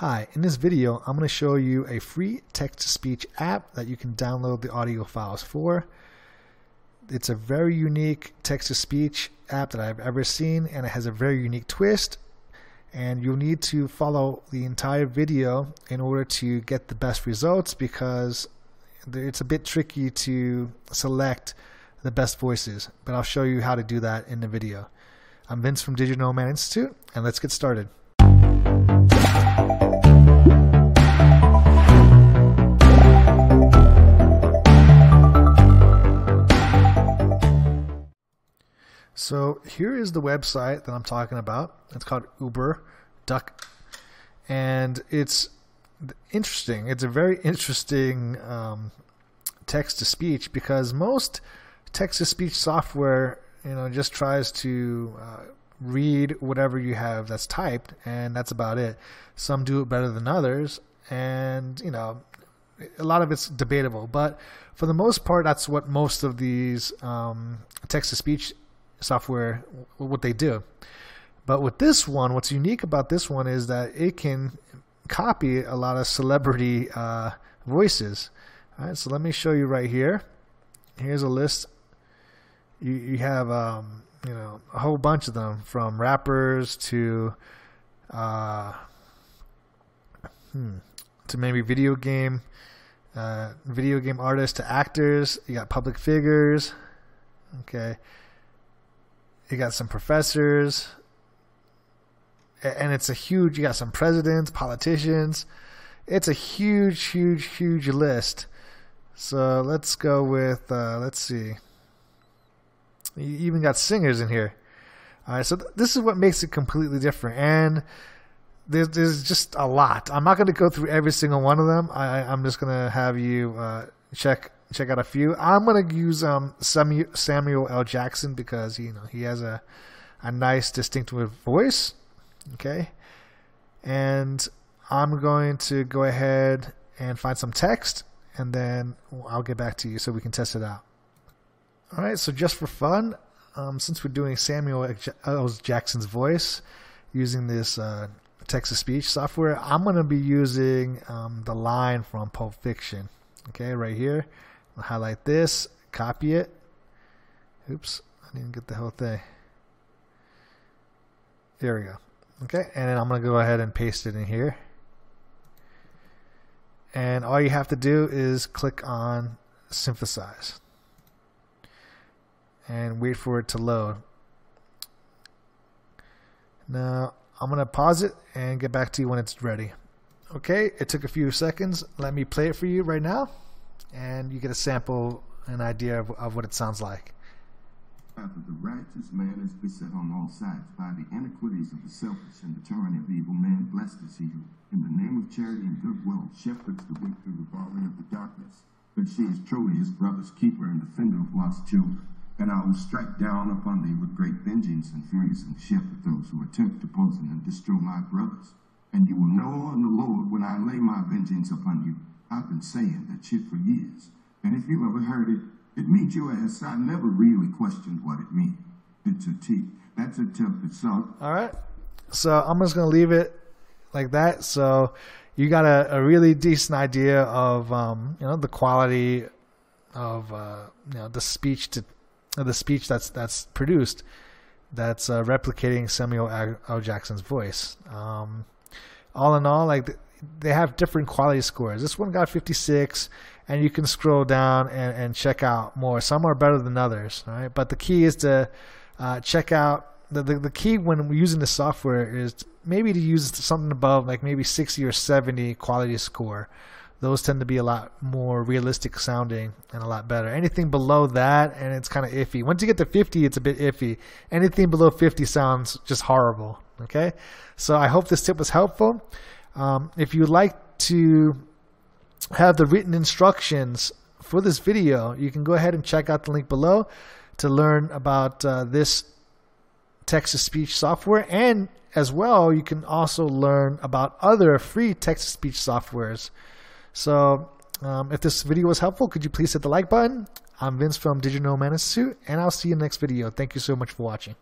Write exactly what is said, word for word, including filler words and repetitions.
Hi, in this video I'm going to show you a free text-to-speech app that you can download the audio files for. It's a very unique text-to-speech app that I've ever seen, and it has a very unique twist, and you'll need to follow the entire video in order to get the best results because it's a bit tricky to select the best voices, but I'll show you how to do that in the video. I'm Vince from Digital Nomad Institute, and let's get started. So here is the website that I'm talking about. It's called Uber Duck, and it's interesting. It's a very interesting um, text-to-speech because most text-to-speech software, you know, just tries to uh, read whatever you have that's typed, and that's about it. Some do it better than others, and you know, a lot of it's debatable. But for the most part, that's what most of these um, text-to-speech software, what they do. But with this one, what's unique about this one is that it can copy a lot of celebrity uh, voices. All right, so let me show you right here. Here's a list. You, you have um, you know, a whole bunch of them, from rappers to uh, hmm, to maybe video game uh, video game artists, to actors. You got public figures. Okay. You got some professors, and it's a huge, you got some presidents, politicians. It's a huge, huge, huge list. So let's go with, uh, let's see. You even got singers in here. All right, so th this is what makes it completely different. And there's, there's just a lot. I'm not going to go through every single one of them. I, I'm just going to have you uh, check Check out a few. I'm gonna use um, Samuel L Jackson because you know he has a a nice, distinctive voice. Okay, and I'm going to go ahead and find some text, and then I'll get back to you so we can test it out. All right. So just for fun, um, since we're doing Samuel L Jackson's voice using this uh, text-to-speech software, I'm gonna be using um, the line from Pulp Fiction. Okay, right here. Highlight this, copy it. Oops, I didn't get the whole thing. There we go. Okay, and then I'm going to go ahead and paste it in here. And all you have to do is click on synthesize and wait for it to load. Now, I'm going to pause it and get back to you when it's ready. Okay, it took a few seconds. Let me play it for you right now, and you get a sample, an idea of, of what it sounds like. After the righteous man is beset on all sides by the iniquities of the selfish and the tyranny of evil men, blessed is he who, in the name of charity and goodwill, shepherds the weak through the valley of the darkness. But she is truly his brother's keeper and defender of lost children. And I will strike down upon thee with great vengeance and furies, and shepherd those who attempt to poison and destroy my brothers. And you will know on the Lord when I lay my vengeance upon you. I've been saying that shit for years. And if you ever heard it, it means your ass. I never really questioned what it means. It's a T. That's a template song. All right. So I'm just going to leave it like that. So you got a, a really decent idea of, um, you know, the quality of, uh, you know, the speech to uh, the speech that's, that's produced. That's uh, replicating Samuel L Jackson's voice. Um, All in all, like they have different quality scores. This one got fifty-six, and you can scroll down and, and check out more. Some are better than others, all right? But the key is to uh, check out the, the the key when using the software is maybe to use something above like maybe sixty or seventy quality score. Those tend to be a lot more realistic sounding and a lot better. Anything below that, and it's kind of iffy. Once you get to fifty, it's a bit iffy. Anything below fifty sounds just horrible. Okay, so I hope this tip was helpful. Um, if you'd like to have the written instructions for this video, you can go ahead and check out the link below to learn about uh, this text-to-speech software, and as well you can also learn about other free text-to-speech softwares. So um, if this video was helpful, could you please hit the like button? I'm Vince from Digital Nomad Institute, and I'll see you in the next video. Thank you so much for watching.